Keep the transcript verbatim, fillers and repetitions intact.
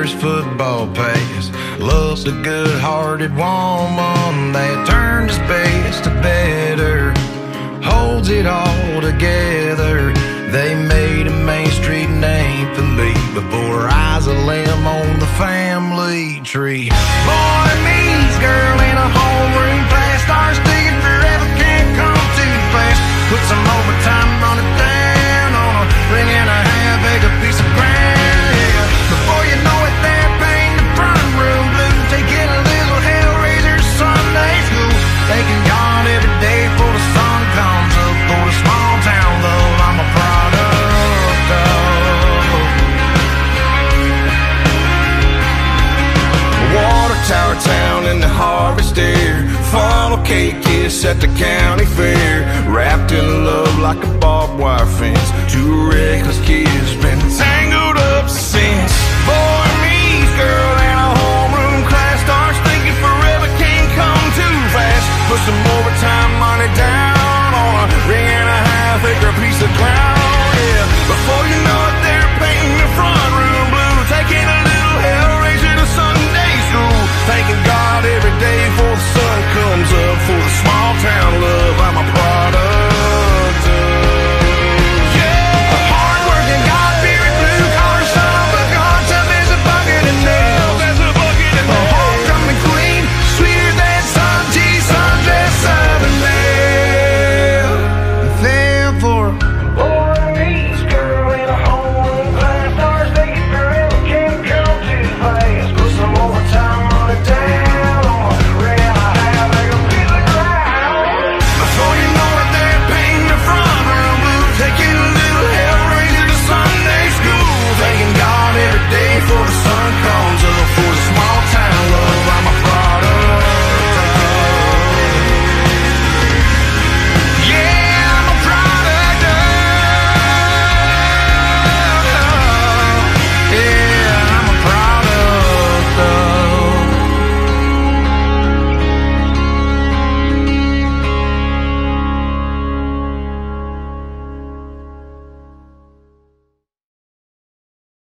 first football pass. Love's a good-hearted woman that turns his best to better, holds it all together. They made a Main Street name for me before I was a limb on the family tree. Boy meets girl in a homeroom class, stars digging forever, can't come too fast. Put some overtime on it down on a ring and a half acre piece of ground. Before you know it, they're painting the front room blue, taking a little Hellraiser Sunday school. They can yawn every day before the sun comes up. For a small town, though, I'm a product of. Water tower town in the harvest air, funnel cake kiss at the county fair, wrapped in love like a barbed wire fence. Two reckless kids been tangled up since. Boy,